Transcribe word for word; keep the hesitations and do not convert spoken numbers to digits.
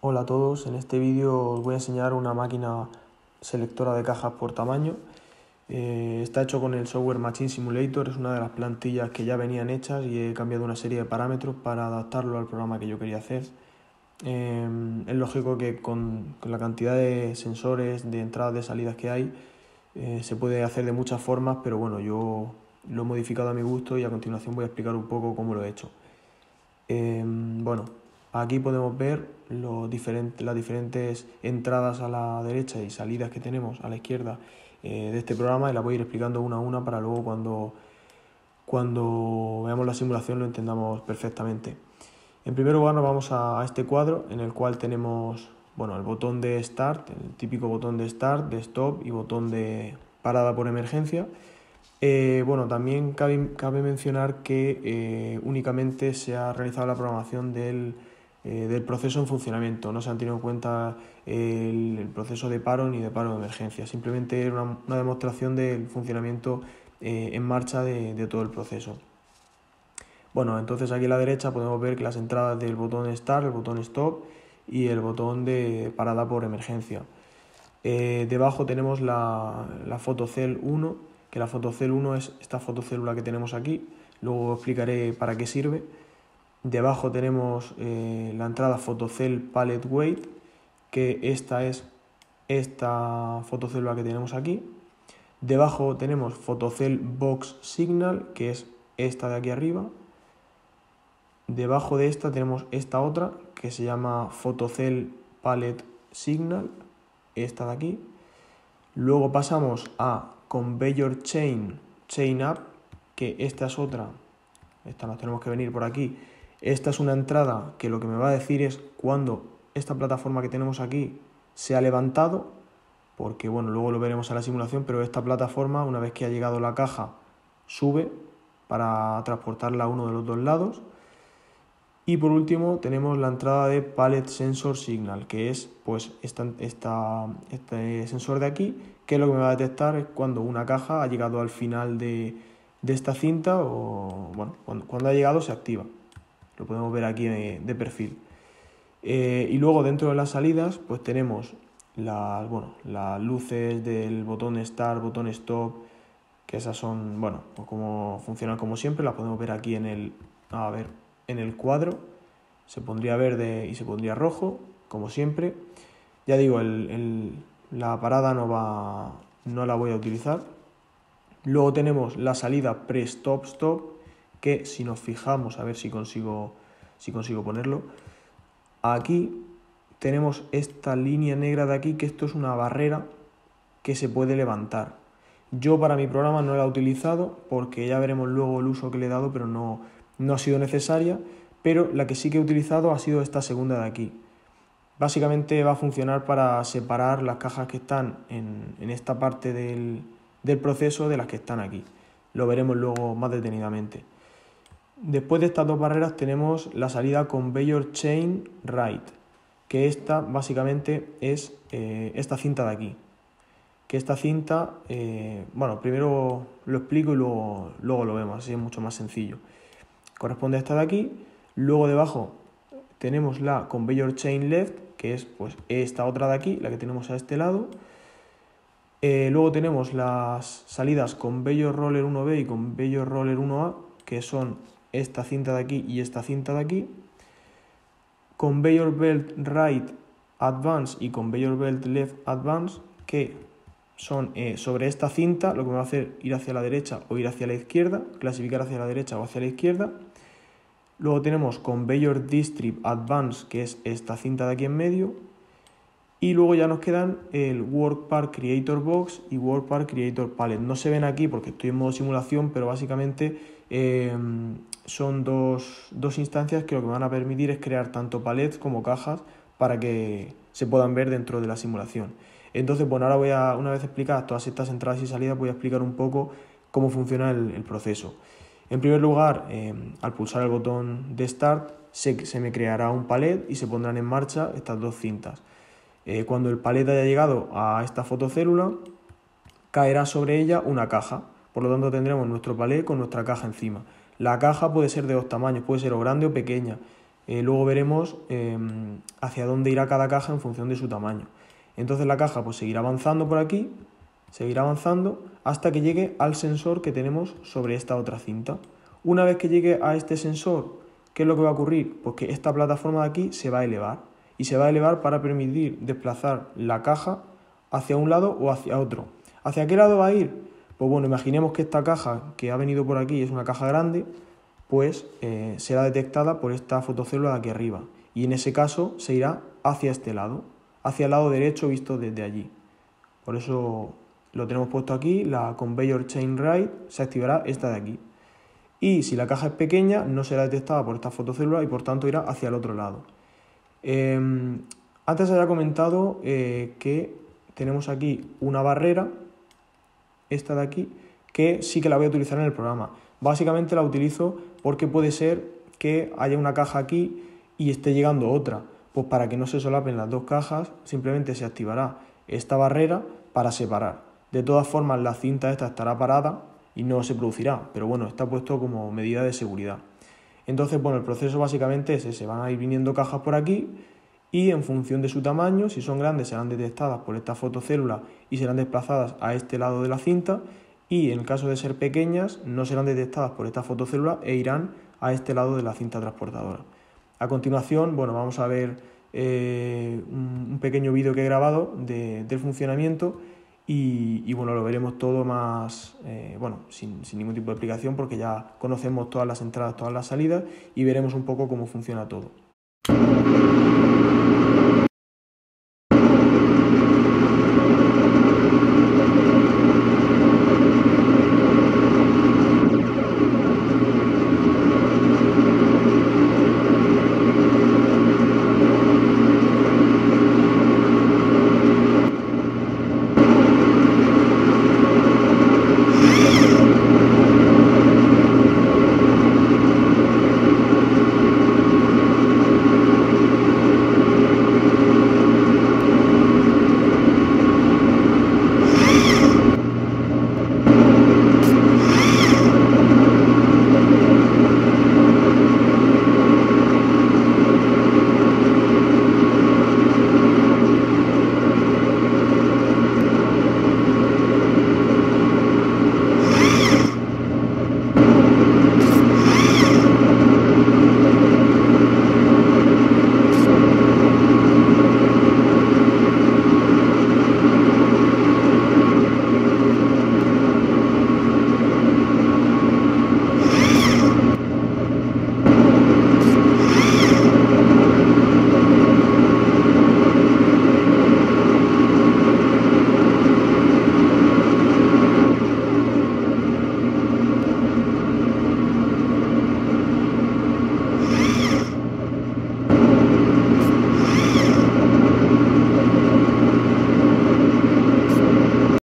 Hola a todos, en este vídeo os voy a enseñar una máquina selectora de cajas por tamaño. Eh, está hecho con el software Machines Simulator, es una de las plantillas que ya venían hechas y he cambiado una serie de parámetros para adaptarlo al programa que yo quería hacer. Eh, es lógico que con, con la cantidad de sensores, de entradas, de salidas que hay, eh, se puede hacer de muchas formas, pero bueno, yo lo he modificado a mi gusto y a continuación voy a explicar un poco cómo lo he hecho. Eh, bueno, aquí podemos ver los diferentes, las diferentes entradas a la derecha y salidas que tenemos a la izquierda eh, de este programa, y las voy a ir explicando una a una para luego cuando, cuando veamos la simulación lo entendamos perfectamente. En primer lugar nos vamos a, a este cuadro en el cual tenemos bueno, el botón de Start, el típico botón de Start, de Stop y botón de Parada por Emergencia. Eh, bueno, también cabe, cabe mencionar que eh, únicamente se ha realizado la programación del, eh, del proceso en funcionamiento, no se han tenido en cuenta el, el proceso de paro ni de paro de emergencia, simplemente era una, una demostración del funcionamiento eh, en marcha de, de todo el proceso. Bueno, entonces aquí a la derecha podemos ver que las entradas del botón Start, el botón Stop y el botón de Parada por Emergencia. Eh, debajo tenemos la, la fotocel uno. Que la fotocel uno es esta fotocélula que tenemos aquí, luego explicaré para qué sirve. Debajo tenemos eh, la entrada fotocel pallet weight, que esta es esta fotocélula que tenemos aquí. Debajo tenemos fotocel box signal, que es esta de aquí arriba. Debajo de esta tenemos esta otra, que se llama fotocel pallet signal, esta de aquí. Luego pasamos a Conveyor Chain, Chain Up, que esta es otra, esta nos tenemos que venir por aquí, esta es una entrada que lo que me va a decir es cuando esta plataforma que tenemos aquí se ha levantado, porque bueno, luego lo veremos en la simulación, pero esta plataforma una vez que ha llegado la caja sube para transportarla a uno de los dos lados. Y por último tenemos la entrada de Pallet Sensor Signal, que es pues esta, esta, este sensor de aquí, que lo que me va a detectar es cuando una caja ha llegado al final de, de esta cinta, o bueno, cuando, cuando ha llegado se activa. Lo podemos ver aquí de, de perfil. Eh, y luego dentro de las salidas pues tenemos las, bueno, las luces del botón Start, botón Stop, que esas son, bueno, pues como funcionan como siempre, las podemos ver aquí en el... a ver... en el cuadro, se pondría verde y se pondría rojo, como siempre. Ya digo, el, el, la parada no, va, no la voy a utilizar. Luego tenemos la salida pre-stop-stop, stop, que si nos fijamos, a ver si consigo, si consigo ponerlo, aquí tenemos esta línea negra de aquí, que esto es una barrera que se puede levantar. Yo para mi programa no la he utilizado, porque ya veremos luego el uso que le he dado, pero no... no ha sido necesaria, pero la que sí que he utilizado ha sido esta segunda de aquí. Básicamente va a funcionar para separar las cajas que están en, en esta parte del, del proceso de las que están aquí. Lo veremos luego más detenidamente. Después de estas dos barreras tenemos la salida Conveyor Chain Right, que esta básicamente es eh, esta cinta de aquí. Que esta cinta, eh, bueno, primero lo explico y luego, luego lo vemos, así es mucho más sencillo. Corresponde a esta de aquí. Luego debajo tenemos la Conveyor Chain Left, que es pues esta otra de aquí, la que tenemos a este lado. Eh, luego tenemos las salidas Conveyor Roller uno B y Conveyor Roller uno A, que son esta cinta de aquí y esta cinta de aquí. Conveyor Belt Right Advance y Conveyor Belt Left Advance, que son eh, sobre esta cinta, lo que me va a hacer ir hacia la derecha o ir hacia la izquierda, clasificar hacia la derecha o hacia la izquierda. Luego tenemos Conveyor Distrib Advance, que es esta cinta de aquí en medio. Y luego ya nos quedan el Work Part Creator Box y Work Part Creator Pallet. No se ven aquí porque estoy en modo simulación, pero básicamente eh, son dos, dos instancias que lo que me van a permitir es crear tanto pallets como cajas para que se puedan ver dentro de la simulación. Entonces, bueno, ahora voy a, una vez explicadas todas estas entradas y salidas, voy a explicar un poco cómo funciona el, el proceso. En primer lugar, eh, al pulsar el botón de Start, se, se me creará un pallet y se pondrán en marcha estas dos cintas. Eh, cuando el pallet haya llegado a esta fotocélula, caerá sobre ella una caja. Por lo tanto, tendremos nuestro pallet con nuestra caja encima. La caja puede ser de dos tamaños, puede ser o grande o pequeña. Eh, luego veremos eh, hacia dónde irá cada caja en función de su tamaño. Entonces la caja pues seguirá avanzando por aquí, seguirá avanzando hasta que llegue al sensor que tenemos sobre esta otra cinta. Una vez que llegue a este sensor, ¿qué es lo que va a ocurrir? Pues que esta plataforma de aquí se va a elevar y se va a elevar para permitir desplazar la caja hacia un lado o hacia otro. ¿Hacia qué lado va a ir? Pues bueno, imaginemos que esta caja que ha venido por aquí es una caja grande, pues eh, será detectada por esta fotocélula de aquí arriba y en ese caso se irá hacia este lado, hacia el lado derecho visto desde allí. Por eso lo tenemos puesto aquí, la Conveyor Chain Right, se activará esta de aquí. Y si la caja es pequeña, no será detectada por esta fotocélula y por tanto irá hacia el otro lado. Eh, antes había comentado eh, que tenemos aquí una barrera, esta de aquí, que sí que la voy a utilizar en el programa. Básicamente la utilizo porque puede ser que haya una caja aquí y esté llegando otra. Pues para que no se solapen las dos cajas, simplemente se activará esta barrera para separar. De todas formas, la cinta esta estará parada y no se producirá, pero bueno, está puesto como medida de seguridad. Entonces, bueno, el proceso básicamente es ese, van a ir viniendo cajas por aquí y en función de su tamaño, si son grandes serán detectadas por esta fotocélula y serán desplazadas a este lado de la cinta y en el caso de ser pequeñas no serán detectadas por esta fotocélula e irán a este lado de la cinta transportadora. A continuación, bueno, vamos a ver eh, un pequeño vídeo que he grabado de, del funcionamiento. Y, y bueno, lo veremos todo más, eh, bueno, sin, sin ningún tipo de explicación porque ya conocemos todas las entradas, todas las salidas y veremos un poco cómo funciona todo.